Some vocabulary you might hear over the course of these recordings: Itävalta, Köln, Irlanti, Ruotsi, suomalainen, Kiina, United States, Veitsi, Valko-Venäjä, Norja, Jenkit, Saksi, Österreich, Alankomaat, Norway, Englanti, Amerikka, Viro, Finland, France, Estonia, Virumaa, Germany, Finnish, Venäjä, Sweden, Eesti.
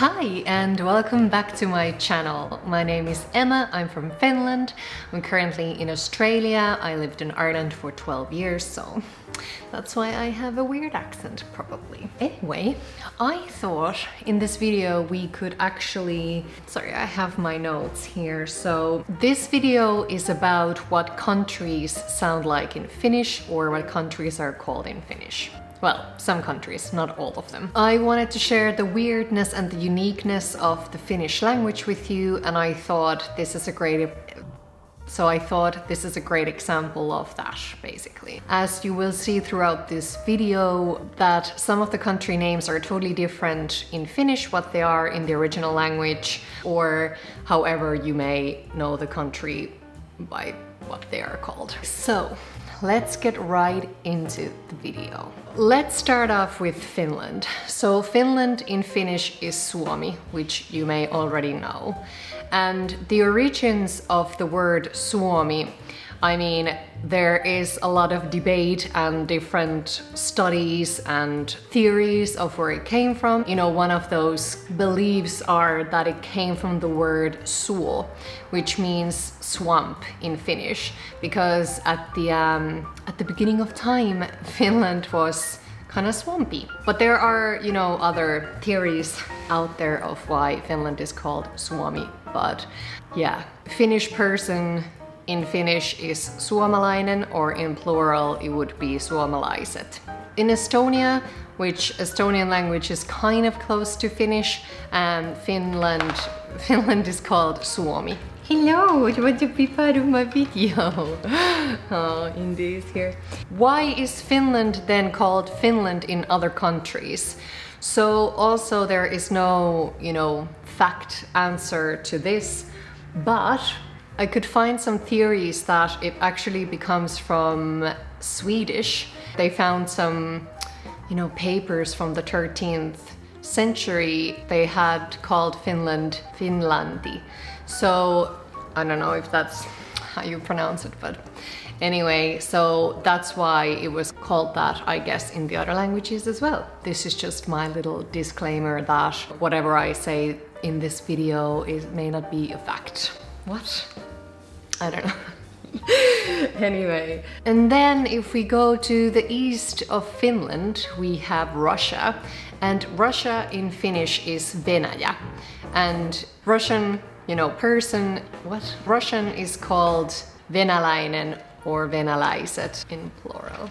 Hi and welcome back to my channel. My name is Emma, I'm from Finland. I'm currently in Australia. I lived in Ireland for 12 years, so that's why I have a weird accent probably. Anyway, I thought in this video we could actually... Sorry, I have my notes here. So this video is about what countries sound like in Finnish or what countries are called in Finnish. Well, some countries, not all of them. I wanted to share the weirdness and the uniqueness of the Finnish language with you, and I thought this is a great... example of that, basically. As you will see throughout this video, that some of the country names are totally different in Finnish, what they are in the original language, or however you may know the country by what they are called. So, let's get right into the video. Let's start off with Finland. So Finland in Finnish is Suomi, which you may already know. And the origins of the word Suomi, I mean, there is a lot of debate and different studies and theories of where it came from. You know, one of those beliefs are that it came from the word suo, which means swamp in Finnish, because at the beginning of time, Finland was kind of swampy. But there are, you know, other theories out there of why Finland is called Suomi. But yeah, Finnish person in Finnish is suomalainen, or in plural it would be suomalaiset. In Estonia, which Estonian language is kind of close to Finnish, and Finland is called Suomi. Hello, you want to be part of my video? Oh, Indy is here. Why is Finland then called Finland in other countries? So also there is no, you know, fact answer to this, but I could find some theories that it actually becomes from Swedish. They found some, you know, papers from the 13th century. They had called Finland Finlandi. So I don't know if that's how you pronounce it, but anyway, so that's why it was called that, I guess, in the other languages as well. This is just my little disclaimer that whatever I say in this video, it may not be a fact. What? I don't know. Anyway, and then if we go to the east of Finland, we have Russia, and Russia in Finnish is Venäjä, and Russian, you know, person, what? Russian is called venäläinen or venäläiset in plural.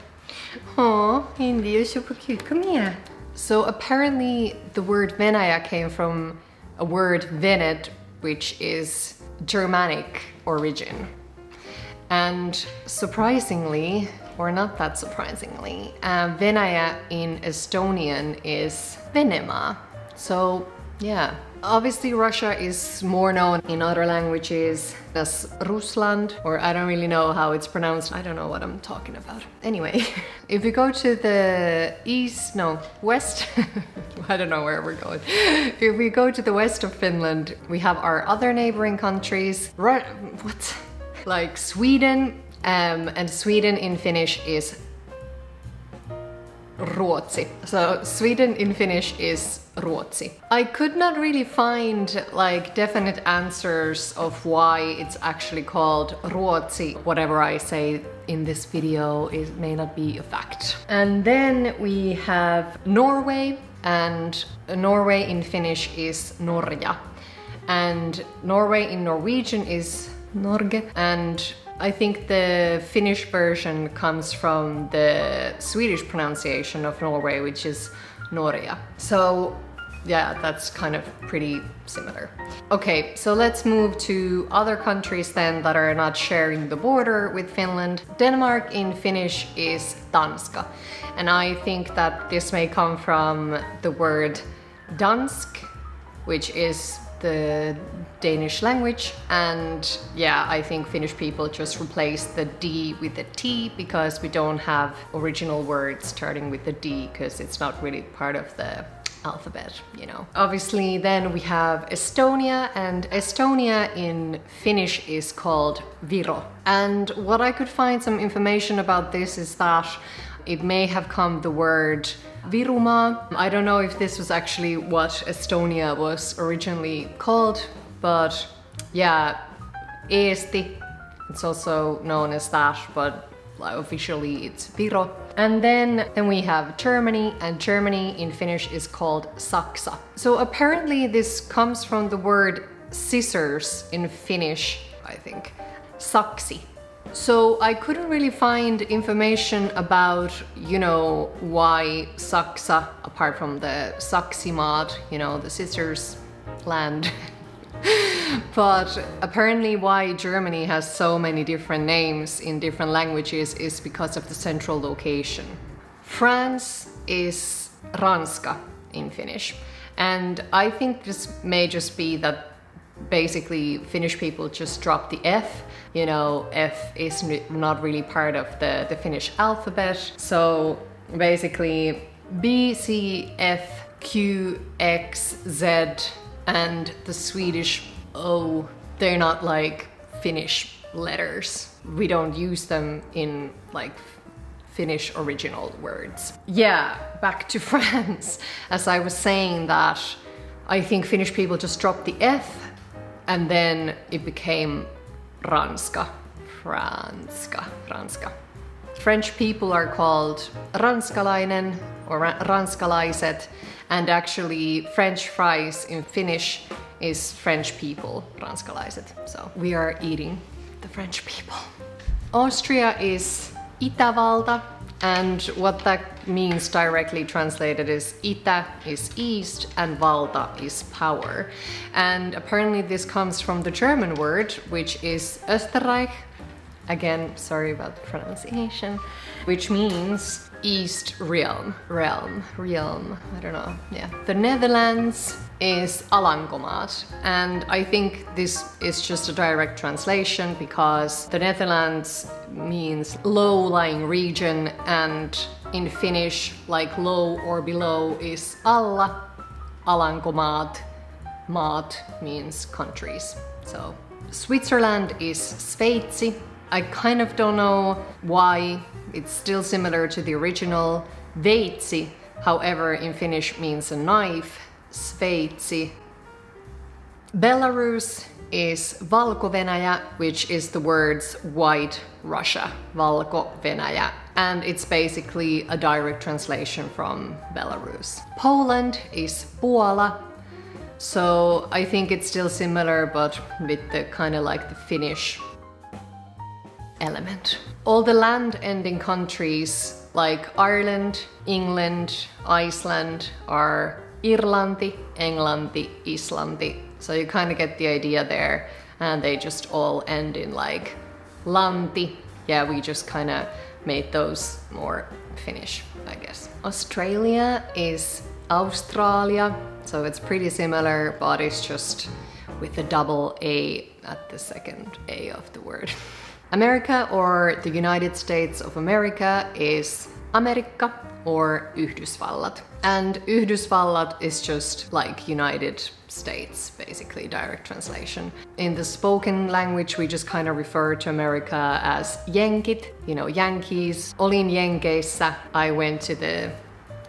Oh, Indy, you're super cute. Come here. So apparently the word Venäjä came from a word venet, which is Germanic origin. And surprisingly, or not that surprisingly, Venäjä in Estonian is Venemaa. So yeah, obviously Russia is more known in other languages as Rusland, or I don't really know how it's pronounced. I don't know what I'm talking about. Anyway, if we go to the west, I don't know where we're going. If we go to the west of Finland, we have our other neighboring countries. What? Like Sweden, and Sweden in Finnish is Ruotsi. So Sweden in Finnish is Ruotsi. I could not really find like definite answers of why it's actually called Ruotsi. Whatever I say in this video, it may not be a fact. And then we have Norway, and Norway in Finnish is Norja. And Norway in Norwegian is Norge. And I think the Finnish version comes from the Swedish pronunciation of Norway, which is Norja. So yeah, that's kind of pretty similar. Okay, so let's move to other countries then that are not sharing the border with Finland. Denmark in Finnish is Tanska. And I think that this may come from the word dansk, which is the Danish language, and yeah, I think Finnish people just replace the D with the T because we don't have original words starting with the D, because it's not really part of the alphabet, you know. Obviously then we have Estonia, and Estonia in Finnish is called Viro. And what I could find some information about this is that it may have come the word Virumaa. I don't know if this was actually what Estonia was originally called, but yeah, Eesti. It's also known as that, but officially it's Viro. And then we have Germany, and Germany in Finnish is called Saksa. So apparently this comes from the word scissors in Finnish, I think, Saksi. So I couldn't really find information about, why Saksa, apart from the Saksimaa, the scissors land. But apparently why Germany has so many different names in different languages is because of the central location. France is Ranska in Finnish. And I think this may just be that basically Finnish people just drop the F. F is not really part of the Finnish alphabet. So basically B, C, F, Q, X, Z, and the Swedish O, they're not like Finnish letters. We don't use them in like Finnish original words. Yeah, back to France. As I was saying that, I think Finnish people just dropped the F and then it became Ranska, Franska, Ranska. French people are called ranskalainen or ranskalaiset, and actually French fries in Finnish is French people, ranskalaiset. So we are eating the French people. Austria is Itävalta, and what that means directly translated is Itä is east and Valta is power. And apparently this comes from the German word, which is Österreich. Again, sorry about the pronunciation, which means East Realm, I don't know, yeah. The Netherlands is Alankomaat, and I think this is just a direct translation because the Netherlands means low-lying region, and in Finnish, like low or below is alla, Alankomaat, maat means countries. So Switzerland is Sveitsi. I kind of don't know why it's still similar to the original. Veitsi, however, in Finnish means a knife. Sveitsi. Belarus is Valko-Venäjä, which is the words white Russia, Valko-Venäjä. And it's basically a direct translation from Belarus. Poland is Puola. So I think it's still similar, but with the kind of like the Finnish element. All the land-ending countries like Ireland, England, Iceland are Irlanti, Englanti, Islanti. So you kind of get the idea there, and they just all end in like lanti. Yeah, we just kind of made those more Finnish, I guess. Australia is Australia, so it's pretty similar, but it's just with a double A at the second A of the word. America, or the United States of America, is Amerikka or Yhdysvallat. And Yhdysvallat is just like United States, basically, direct translation. In the spoken language, we just kind of refer to America as jenkit, Yankees. Olin Jenkeissä, I went to the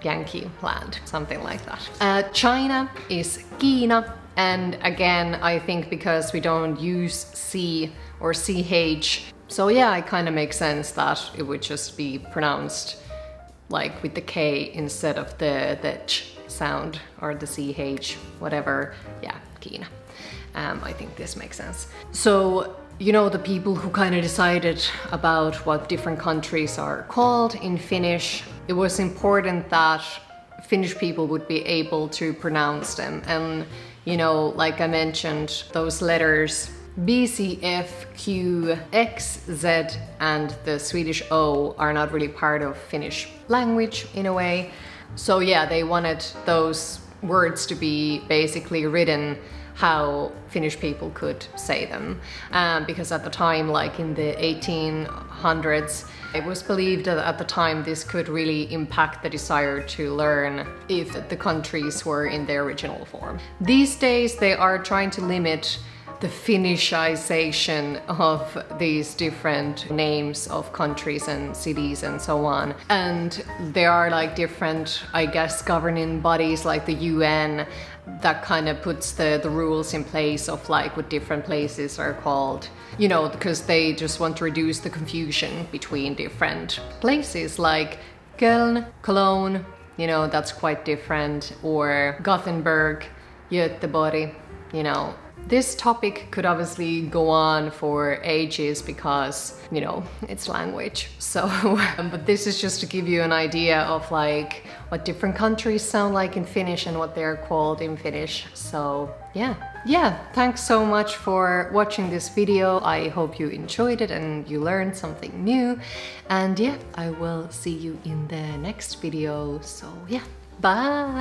Yankee land, something like that. China is Kiina. And again, I think because we don't use C or CH, so yeah, it kind of makes sense that it would just be pronounced like with the K instead of the ch sound or the CH, whatever. Yeah, Kiina. I think this makes sense. So, the people who kind of decided about what different countries are called in Finnish, it was important that Finnish people would be able to pronounce them. And like I mentioned, those letters B, C, F, Q, X, Z, and the Swedish O are not really part of Finnish language in a way. So yeah, they wanted those words to be basically written how Finnish people could say them. Because at the time, like in the 1800s, it was believed that at the time this could really impact the desire to learn if the countries were in their original form. These days they are trying to limit the Finishization of these different names of countries and cities and so on. And there are like different, I guess, governing bodies like the UN that kind of puts the rules in place of like what different places are called, you know, because they just want to reduce the confusion between different places like Köln, Cologne, you know, that's quite different, or Gothenburg, Göteborg, you know. This topic could obviously go on for ages because, you know, it's language. So, but this is just to give you an idea of like what different countries sound like in Finnish and what they're called in Finnish. So yeah, thanks so much for watching this video. I hope you enjoyed it and you learned something new. And yeah, I will see you in the next video. So yeah, bye.